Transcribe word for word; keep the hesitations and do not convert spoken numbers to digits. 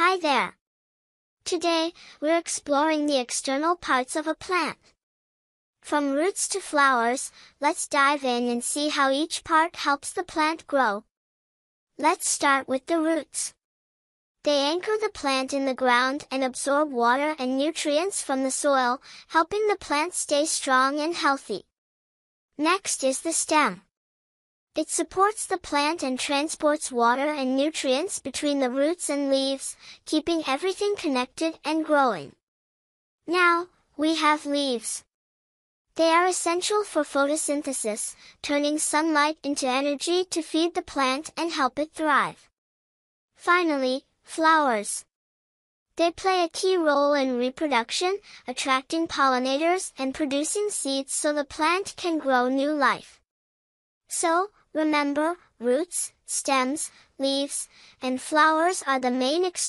Hi there! Today, we're exploring the external parts of a plant. From roots to flowers, let's dive in and see how each part helps the plant grow. Let's start with the roots. They anchor the plant in the ground and absorb water and nutrients from the soil, helping the plant stay strong and healthy. Next is the stem. It supports the plant and transports water and nutrients between the roots and leaves, keeping everything connected and growing. Now, we have leaves. They are essential for photosynthesis, turning sunlight into energy to feed the plant and help it thrive. Finally, flowers. They play a key role in reproduction, attracting pollinators and producing seeds so the plant can grow new life. So, remember, roots, stems, leaves, and flowers are the main external